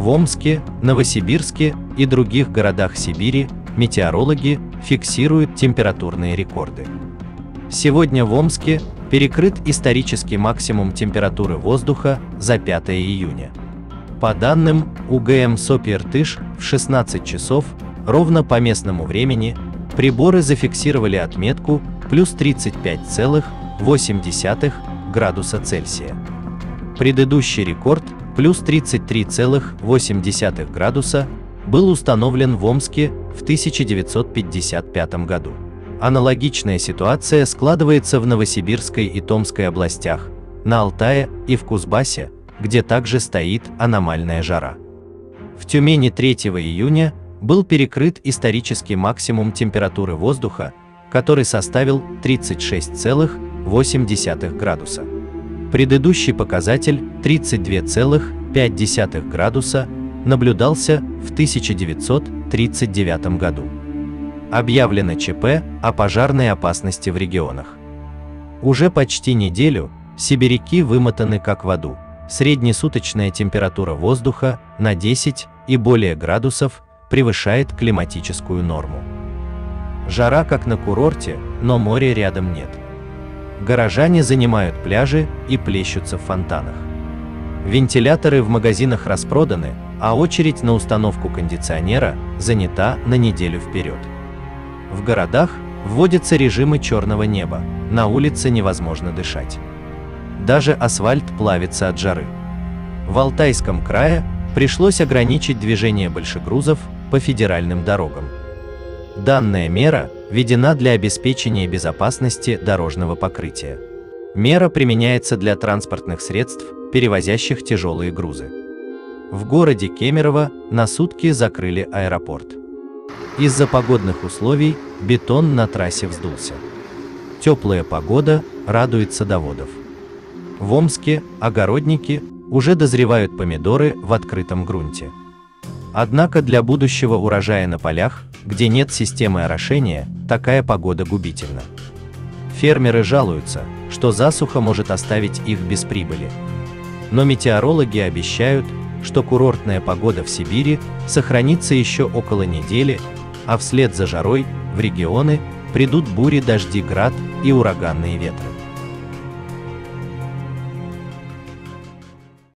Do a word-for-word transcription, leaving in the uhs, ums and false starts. В Омске, Новосибирске и других городах Сибири метеорологи фиксируют температурные рекорды. Сегодня в Омске перекрыт исторический максимум температуры воздуха за пятое июня. По данным У Г М С Обь-Иртыш, в шестнадцать часов, ровно по местному времени, приборы зафиксировали отметку плюс тридцать пять целых восемь десятых градуса Цельсия. Предыдущий рекорд плюс тридцать три целых восемь десятых градуса был установлен в Омске в тысяча девятьсот пятьдесят пятом году. Аналогичная ситуация складывается в Новосибирской и Томской областях, на Алтае и в Кузбассе, где также стоит аномальная жара. В Тюмени третьего июня был перекрыт исторический максимум температуры воздуха, который составил тридцать шесть целых восемь десятых градуса. Предыдущий показатель тридцать два целых пять десятых градуса наблюдался в тысяча девятьсот тридцать девятом году. Объявлено Ч П о пожарной опасности в регионах. Уже почти неделю сибиряки вымотаны как в аду. Среднесуточная температура воздуха на десять и более градусов превышает климатическую норму. Жара как на курорте, но моря рядом нет. Горожане занимают пляжи и плещутся в фонтанах. Вентиляторы в магазинах распроданы, а очередь на установку кондиционера занята на неделю вперед. В городах вводятся режимы черного неба, на улице невозможно дышать. Даже асфальт плавится от жары. В Алтайском крае пришлось ограничить движение большегрузов по федеральным дорогам. Данная мера введена для обеспечения безопасности дорожного покрытия. Мера применяется для транспортных средств, перевозящих тяжелые грузы. В городе Кемерово на сутки закрыли аэропорт. Из-за погодных условий бетон на трассе вздулся. Теплая погода радует садоводов. В Омске огородники уже дозревают помидоры в открытом грунте. Однако для будущего урожая на полях, где нет системы орошения, такая погода губительна. Фермеры жалуются, что засуха может оставить их без прибыли. Но метеорологи обещают, что курортная погода в Сибири сохранится еще около недели, а вслед за жарой в регионы придут бури, дожди, град и ураганные ветры.